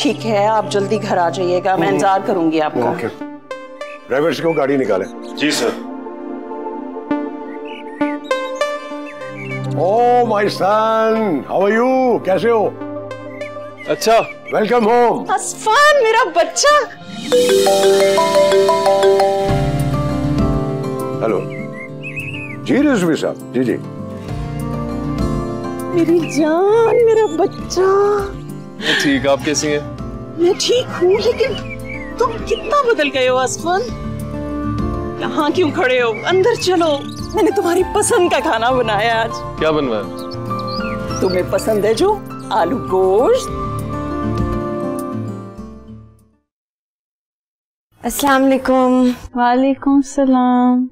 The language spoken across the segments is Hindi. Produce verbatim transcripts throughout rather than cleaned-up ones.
ठीक है, आप जल्दी घर आ जाइएगा, मैं इंतजार करूंगी आपका। ड्राइवर को गाड़ी निकाले। जी sir. Oh my son, how are you? कैसे हो? अच्छा, welcome home. असफान मेरा बच्चा। हेलो, जी रिजवी साहब, जी जी। मेरी जान, मेरा बच्चा। मैं ठीक, आप कैसी हैं? मैं ठीक हूँ, लेकिन तुम कितना बदल गए हो असफान। यहाँ क्यों खड़े हो? अंदर चलो, मैंने तुम्हारी पसंद का खाना बनाया आज। क्या बनवाया? तुम्हें पसंद है जो आलू गोश्त। अस्सलाम वालेकुम। वालेकुम सलाम।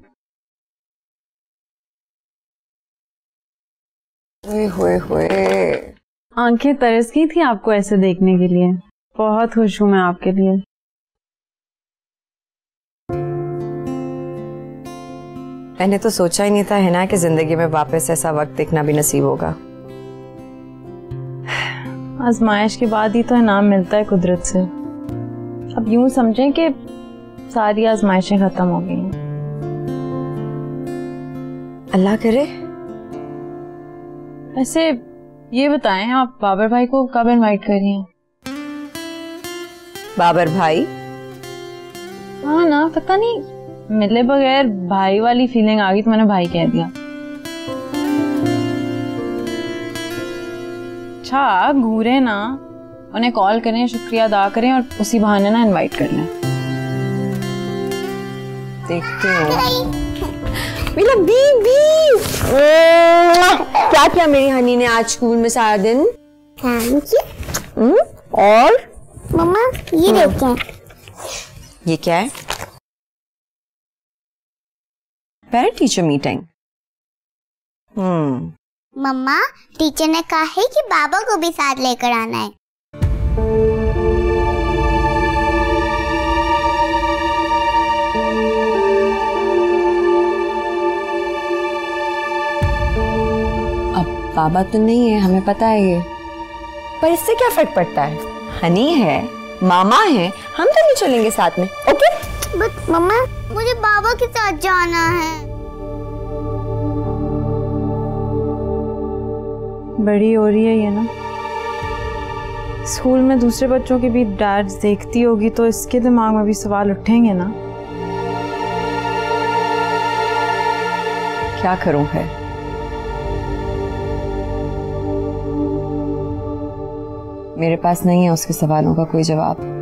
होए होए, आंखें तरस की थी आपको ऐसे देखने के लिए। बहुत खुश हूँ मैं आपके लिए। मैंने तो सोचा ही नहीं था हिना कि जिंदगी में वापस ऐसा वक्त देखना भी नसीब होगा। आजमाइश के बाद ही तो इनाम मिलता है कुदरत से। अब यूं समझें कि सारी आजमाइशें खत्म हो गई। अल्लाह करे। ऐसे ये बताएं, आप बाबर भाई को कब इनवाइट कर रही हैं? बाबर भाई? हाँ ना, पता नहीं, मिले बगैर भाई वाली फीलिंग आ गई तो मैंने भाई कह दिया। अच्छा, घूरे ना, उन्हें कॉल करें, शुक्रिया अदा करें और उसी बहाने ना इनवाइट कर लें। देखते हो। मेरा बीबी, क्या क्या मेरी हनी ने आज स्कूल में सारा दिन। और मम्मा ये देखते, ये क्या है? Parent teacher meeting. हम्म। मम्मा, टीचर ने कहा है कि बाबा को भी साथ लेकर आना है। अब बाबा तो नहीं है, हमें पता है ये, पर इससे क्या फर्क पड़ता है? हनी है, मामा है, हम तो नहीं चलेंगे साथ में। ओके? बट मम्मा, मुझे बाबा के साथ जाना है। बड़ी हो रही है ये ना। स्कूल में दूसरे बच्चों के भी डैड्स देखती होगी तो इसके दिमाग में भी सवाल उठेंगे ना। क्या करूं है? मेरे पास नहीं है उसके सवालों का कोई जवाब।